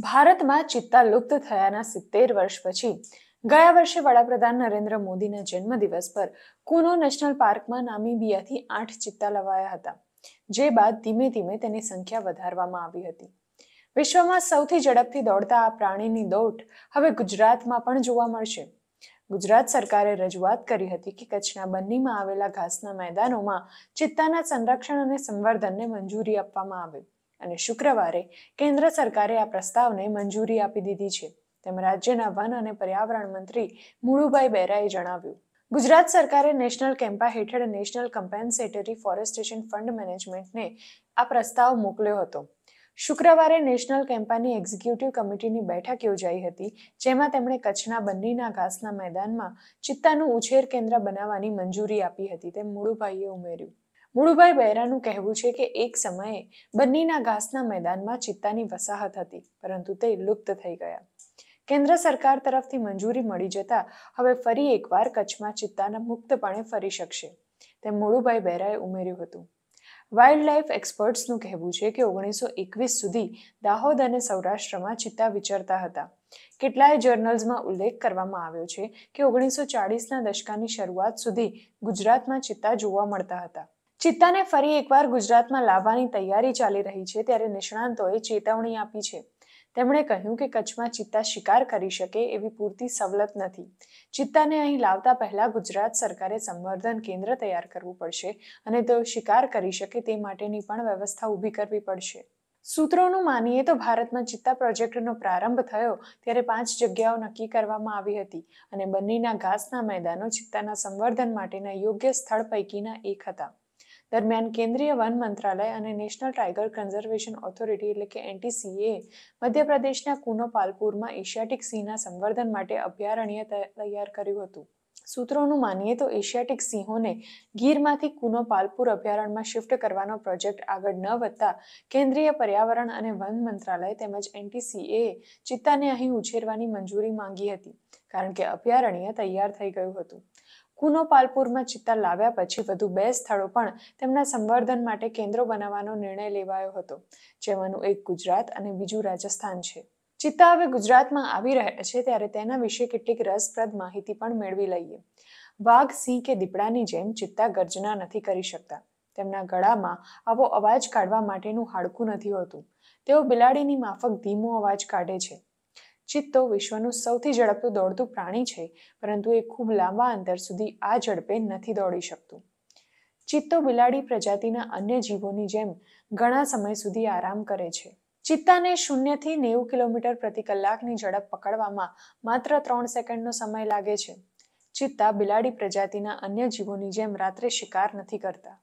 ભારતમાં ચિત્તા લુપ્ત થયાના 70 વર્ષ પછી ગયા વર્ષે વડાપ્રધાન નરેન્દ્ર મોદીના જન્મદિવસ પર કુનો નેશનલ પાર્કમાં નામિબિયાથી 8 ચિત્તા લવાયા હતા, જે બાદ ધીમે ધીમે તેની સંખ્યા વધારવામાં આવી હતી। વિશ્વમાં સૌથી ઝડપથી દોડતા આ પ્રાણીની દોટ હવે ગુજરાતમાં પણ જોવા મળશે। गुजरात सरकारे रजूआत करी हती कि कच्छना बन्नीमां आवेला घासना मैदानोमां चित्ताना संरक्षण अने संवर्धनने मंजूरी आपवामां आवे अने शुक्रवारे केंद्र सरकारे आ प्रस्तावने मंजूरी आपी दीधी छे, तेम राज्यना वन अने पर्यावरण मंत्री मुळुभाई बेराए जणाव्युं। गुजरात सरकारे नेशनल केम्पा हेठळ नेशनल कम्पेन्सेटरी फॉरेस्टेशन फंड मैनेजमेंटने आ प्रस्ताव मोकल्यो हतो। शुक्रवारे नेशनल केम्पानी एक्झिक्युटिव कमिटीनी बैठक योजाई हती, जेमां તેમણે કચ્છના બન્નીના ઘાસના મેદાનમાં ચિત્તાનું ઉછેર કેન્દ્ર બનાવવાની મંજૂરી આપી હતી, તેમ મુળુભાઈએ ઉમેર્યું। મુળુભાઈ બૈરાનું કહેવું છે કે એક સમયે બન્નીના ઘાસના મેદાનમાં ચિત્તાની વસાહત હતી, પરંતુ તે લુપ્ત થઈ ગયા। કેન્દ્ર સરકાર તરફથી મંજૂરી મળી જતા હવે ફરી એકવાર કચ્છમાં ચિત્તાના મુક્તપણે ફરી શકશે, તેમ મુળુભાઈ બૈરાએ ઉમેર્યું હતું। वाइल्ड लाइफ एक्सपर्ट्स નું કહેવું છે કે 1921 સુધી દાહોદ અને સૌરાષ્ટ્રમાં ચિત્તા વિચરતા હતા। કેટલાય જર્નલ્સમાં ઉલ્લેખ કરવામાં આવ્યો છે કે 1940 ના દશકની શરૂઆત સુધી ગુજરાતમાં ચિત્તા જોવા મળતા હતા। ચિત્તાને ફરી એકવાર ગુજરાતમાં લાવવાની તૈયારી ચાલી રહી છે, ત્યારે નિષ્ણાંતોએ ચેતવણી આપી છે। તેમણે કહ્યું કે કચ્છમાં ચિત્તા શિકાર કરી શકે એવી પૂરતી સવલત નથી। ચિત્તાને અહીં લાવતા પહેલા ગુજરાત સરકારે સંવર્ધન કેન્દ્ર તૈયાર કરવું પડશે અને તેઓ શિકાર કરી શકે તે માટેની પણ વ્યવસ્થા ઊભી કરવી પડશે। સૂત્રોનું માનીએ તો ભારતમાં ચિત્તા પ્રોજેક્ટનો પ્રારંભ થયો ત્યારે 5 જગ્યાઓ નક્કી કરવામાં આવી હતી અને બન્નીના ઘાસના મેદાનો ચિત્તાના સંવર્ધન માટેના યોગ્ય સ્થળ પૈકીના એક હતા। दरमियान केंद्रीय वन मंत्रालय अने नेशनल टाइगर कंजर्वेशन ऑथोरिटी एटले के NTCA मध्य प्रदेश ना कूनो पालपुर में एशियाटिक सिंहना संवर्धन माटे अभयारण्य तैयार कर्युं हतुं। सूत्रोनुं मानीए तो एशियाटिक सिंहोने गीरमांथी कूनो पालपुर अभयारण्यमां शिफ्ट करवानो प्रोजेक्ट आगळ न वधता केंद्रीय पर्यावरण अने वन मंत्रालय तेमज NTCA चित्ताने અહીં ઉછેરવાની મંજૂરી માંગી હતી, કારણ કે અભયારણ્ય તૈયાર થઈ ગયું હતું। કુનો પાલપુરમાં ચિત્તા લાવ્યા પછી વધુ 2 સ્થળો પણ તેમના સંવર્ધન માટે કેન્દ્રો બનાવવાનો નિર્ણય લેવાયો હતો, જેમાંનું એક ગુજરાત અને બીજું રાજસ્થાન છે। ચિત્તા હવે ગુજરાતમાં આવી રહ્યા છે, ત્યારે તેના વિશે કેટલીક રસપ્રદ માહિતી પણ મેળવી લઈએ। વાઘ, સિંહ કે દીપડાની જેમ ચિત્તા ગર્જના નથી કરી શકતા। તેમના ગળામાં આવો અવાજ કાઢવા માટેનું હાડકું નથી હોતું। તેઓ બિલાડીની માફક ધીમો અવાજ કાઢે છે। ચિત્તો વિશ્વનું સૌથી ઝડપથી દોડતું પ્રાણી છે, પરંતુ એ ખૂબ લાંબા અંતર સુધી આ ઝડપે નથી દોડી શકતું। ચિત્તો બિલાડી પ્રજાતિના અન્ય જીવોની જેમ ઘણા સમય સુધી આરામ કરે છે। ચિત્તાને 0 થી 90 કિલોમીટર પ્રતિ કલાકની ઝડપ પકડવામાં માત્ર 3 સેકન્ડનો સમય લાગે છે। ચિત્તા બિલાડી પ્રજાતિના અન્ય જીવોની જેમ રાત્રે શિકાર નથી કરતા।